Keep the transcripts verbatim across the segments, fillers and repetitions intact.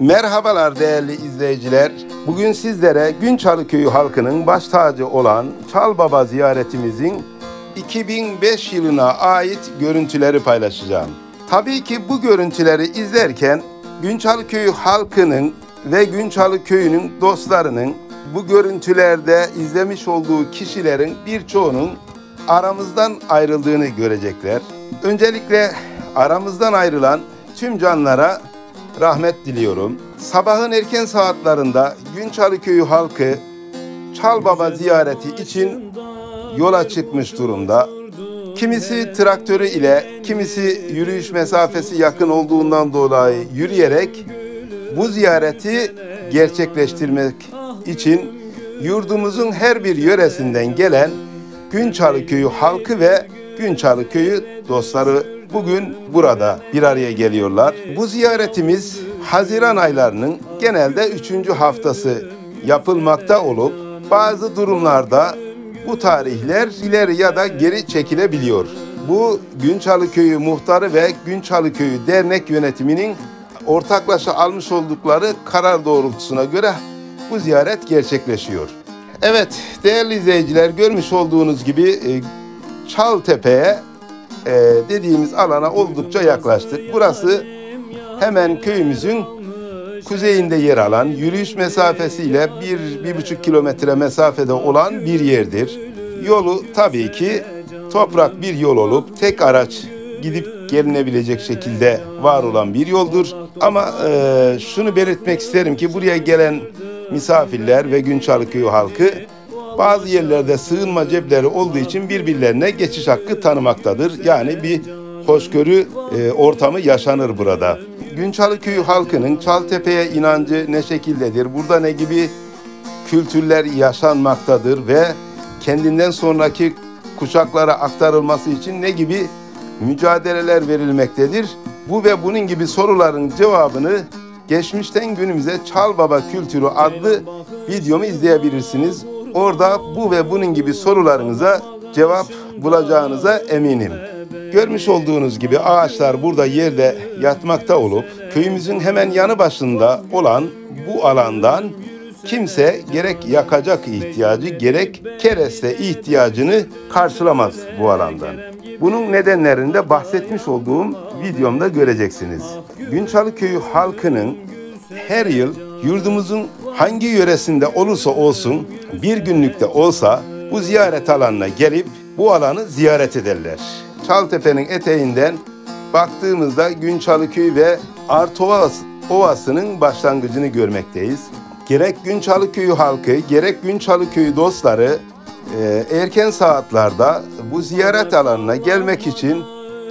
Merhabalar değerli izleyiciler. Bugün sizlere Günçalı Köyü halkının baş tacı olan Çal Baba ziyaretimizin iki bin beş yılına ait görüntüleri paylaşacağım. Tabii ki bu görüntüleri izlerken Günçalı Köyü halkının ve Günçalı Köyü'nün dostlarının, bu görüntülerde izlemiş olduğu kişilerin birçoğunun aramızdan ayrıldığını görecekler. Öncelikle aramızdan ayrılan tüm canlara rahmet diliyorum. Sabahın erken saatlerinde Günçalı Köyü halkı Çal Baba ziyareti için yola çıkmış durumda. Kimisi traktörü ile, kimisi yürüyüş mesafesi yakın olduğundan dolayı yürüyerek bu ziyareti gerçekleştirmek için yurdumuzun her bir yöresinden gelen Günçalı Köyü halkı ve Günçalı Köyü dostları bugün burada bir araya geliyorlar. Bu ziyaretimiz Haziran aylarının genelde üçüncü haftası yapılmakta olup bazı durumlarda bu tarihler ileri ya da geri çekilebiliyor. Bu Günçalı Köyü Muhtarı ve Günçalı Köyü Dernek Yönetimi'nin ortaklaşa almış oldukları karar doğrultusuna göre bu ziyaret gerçekleşiyor. Evet değerli izleyiciler, görmüş olduğunuz gibi Çal Tepe'ye Ee, dediğimiz alana oldukça yaklaştık. Burası hemen köyümüzün kuzeyinde yer alan, yürüyüş mesafesiyle bir, bir buçuk kilometre mesafede olan bir yerdir. Yolu tabii ki toprak bir yol olup tek araç gidip gelinebilecek şekilde var olan bir yoldur. Ama e, şunu belirtmek isterim ki buraya gelen misafirler ve Günçalı Köyü halkı bazı yerlerde sığınma cepleri olduğu için birbirlerine geçiş hakkı tanımaktadır. Yani bir hoşgörü e, ortamı yaşanır burada. Günçalı Köyü halkının Çaltepe'ye inancı ne şekildedir? Burada ne gibi kültürler yaşanmaktadır ve kendinden sonraki kuşaklara aktarılması için ne gibi mücadeleler verilmektedir? Bu ve bunun gibi soruların cevabını geçmişten günümüze Çal Baba Kültürü adlı videomu izleyebilirsiniz. Orada bu ve bunun gibi sorularınıza cevap bulacağınıza eminim. Görmüş olduğunuz gibi ağaçlar burada yerde yatmakta olup köyümüzün hemen yanı başında olan bu alandan kimse gerek yakacak ihtiyacı gerek kereste ihtiyacını karşılamaz bu alandan. Bunun nedenlerinde bahsetmiş olduğum videomda göreceksiniz. Günçalı Köyü halkının her yıl yurdumuzun hangi yöresinde olursa olsun bir günlükte olsa bu ziyaret alanına gelip bu alanı ziyaret ederler. Çaltepe'nin eteğinden baktığımızda Günçalı Köyü ve Artova Ovası'nın başlangıcını görmekteyiz. Gerek Günçalı Köyü halkı gerek Günçalı Köyü dostları e, erken saatlerde bu ziyaret alanına gelmek için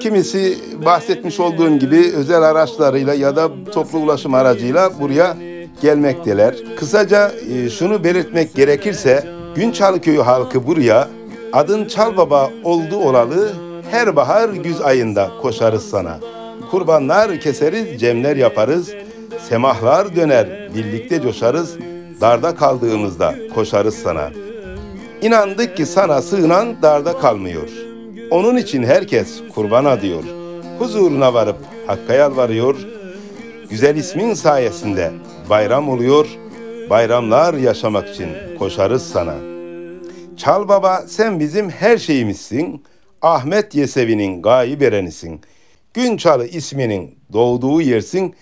kimisi bahsetmiş olduğum gibi özel araçlarıyla ya da toplu ulaşım aracıyla buraya gelmekteler. Kısaca şunu belirtmek gerekirse Günçalı Köyü halkı buraya adın Çal Baba oldu olalı her bahar güz ayında koşarız sana. Kurbanlar keseriz, cemler yaparız, semahlar döner, birlikte coşarız, darda kaldığımızda koşarız sana. İnandık ki sana sığınan darda kalmıyor. Onun için herkes kurbana diyor, huzuruna varıp Hakk'a yalvarıyor. Güzel ismin sayesinde bayram oluyor, bayramlar yaşamak için koşarız sana. Çal Baba sen bizim her şeyimizsin, Ahmet Yesevi'nin gayi berenisin. Günçalı isminin doğduğu yersin,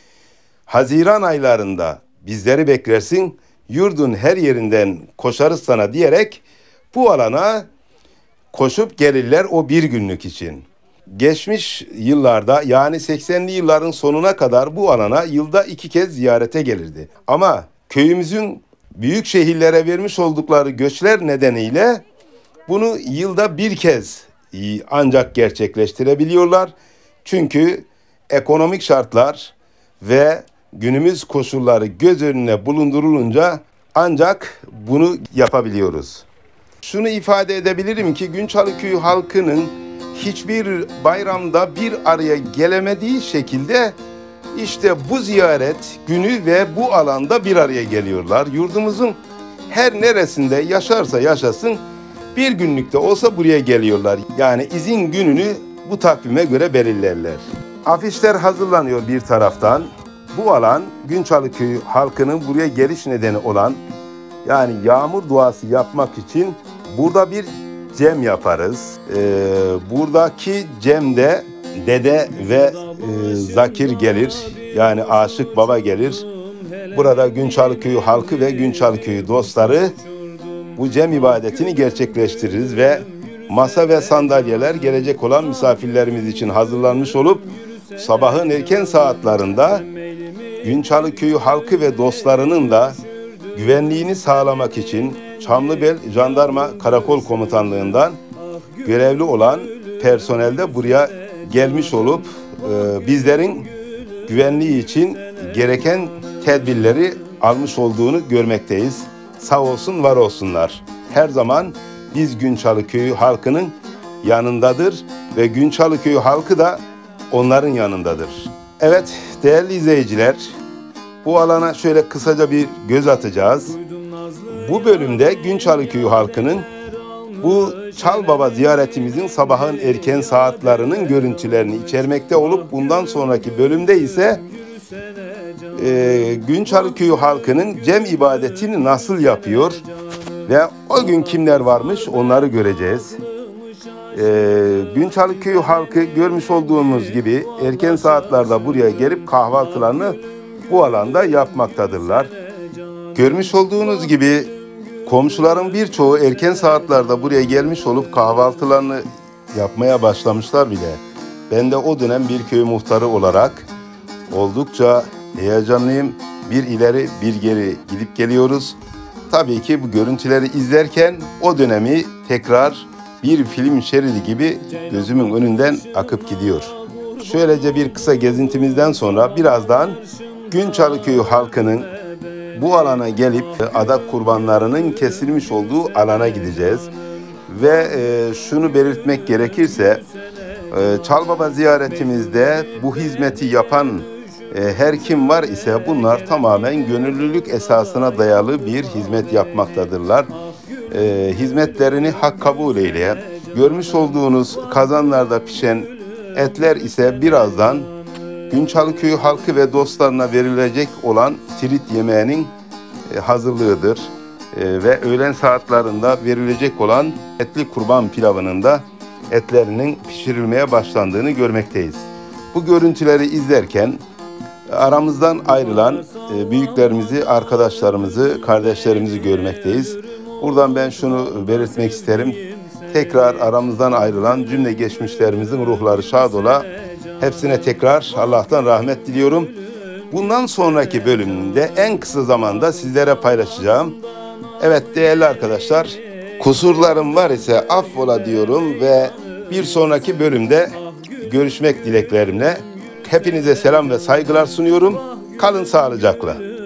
Haziran aylarında bizleri beklersin, yurdun her yerinden koşarız sana diyerek bu alana koşup gelirler o bir günlük için. Geçmiş yıllarda yani seksenli yılların sonuna kadar bu alana yılda iki kez ziyarete gelirdi. Ama köyümüzün büyük şehirlere vermiş oldukları göçler nedeniyle bunu yılda bir kez ancak gerçekleştirebiliyorlar. Çünkü ekonomik şartlar ve günümüz koşulları göz önüne bulundurulunca ancak bunu yapabiliyoruz. Şunu ifade edebilirim ki Günçalı Köyü halkının hiçbir bayramda bir araya gelemediği şekilde işte bu ziyaret günü ve bu alanda bir araya geliyorlar. Yurdumuzun her neresinde yaşarsa yaşasın bir günlükte olsa buraya geliyorlar. Yani izin gününü bu takvime göre belirlerler. Afişler hazırlanıyor bir taraftan. Bu alan Günçalı Köyü halkının buraya geliş nedeni olan, yani yağmur duası yapmak için burada bir cem yaparız. Ee, buradaki cemde dede ve e, zakir gelir, yani aşık baba gelir. Burada Günçalı Köyü halkı ve Günçalı Köyü dostları bu cem ibadetini gerçekleştiririz ve masa ve sandalyeler gelecek olan misafirlerimiz için hazırlanmış olup sabahın erken saatlerinde Günçalı Köyü halkı ve dostlarının da güvenliğini sağlamak için Çamlıbel Jandarma Karakol Komutanlığı'ndan görevli olan personel de buraya gelmiş olup e, bizlerin güvenliği için gereken tedbirleri almış olduğunu görmekteyiz. Sağ olsun, var olsunlar. Her zaman biz Günçalı Köyü halkının yanındadır ve Günçalı Köyü halkı da onların yanındadır. Evet değerli izleyiciler, bu alana şöyle kısaca bir göz atacağız. Bu bölümde Günçalı Köyü halkının bu Çal Baba ziyaretimizin sabahın erken saatlerinin görüntülerini içermekte olup bundan sonraki bölümde ise e, Günçalı Köyü halkının cem ibadetini nasıl yapıyor ve o gün kimler varmış onları göreceğiz. E, Günçalı Köyü halkı görmüş olduğumuz gibi erken saatlerde buraya gelip kahvaltılarını bu alanda yapmaktadırlar. Görmüş olduğunuz gibi komşuların birçoğu erken saatlerde buraya gelmiş olup kahvaltılarını yapmaya başlamışlar bile. Ben de o dönem bir köy muhtarı olarak oldukça heyecanlıyım. Bir ileri bir geri gidip geliyoruz. Tabii ki bu görüntüleri izlerken o dönemi tekrar bir film şeridi gibi gözümün önünden akıp gidiyor. Şöylece bir kısa gezintimizden sonra birazdan Günçalı Köyü halkının bu alana gelip adak kurbanlarının kesilmiş olduğu alana gideceğiz. Ve e, şunu belirtmek gerekirse e, Çal Baba ziyaretimizde bu hizmeti yapan e, her kim var ise bunlar tamamen gönüllülük esasına dayalı bir hizmet yapmaktadırlar. E, hizmetlerini hak kabul eyle. Görmüş olduğunuz kazanlarda pişen etler ise birazdan Günçalı Köyü halkı ve dostlarına verilecek olan tirit yemeğinin hazırlığıdır ve öğlen saatlerinde verilecek olan etli kurban pilavının da etlerinin pişirilmeye başlandığını görmekteyiz. Bu görüntüleri izlerken aramızdan ayrılan büyüklerimizi, arkadaşlarımızı, kardeşlerimizi görmekteyiz. Buradan ben şunu belirtmek isterim. Tekrar aramızdan ayrılan cümle geçmişlerimizin ruhları şad ola. Hepsine tekrar Allah'tan rahmet diliyorum. Bundan sonraki bölümünde en kısa zamanda sizlere paylaşacağım. Evet değerli arkadaşlar, kusurlarım var ise affola diyorum ve bir sonraki bölümde görüşmek dileklerimle hepinize selam ve saygılar sunuyorum. Kalın sağlıcakla.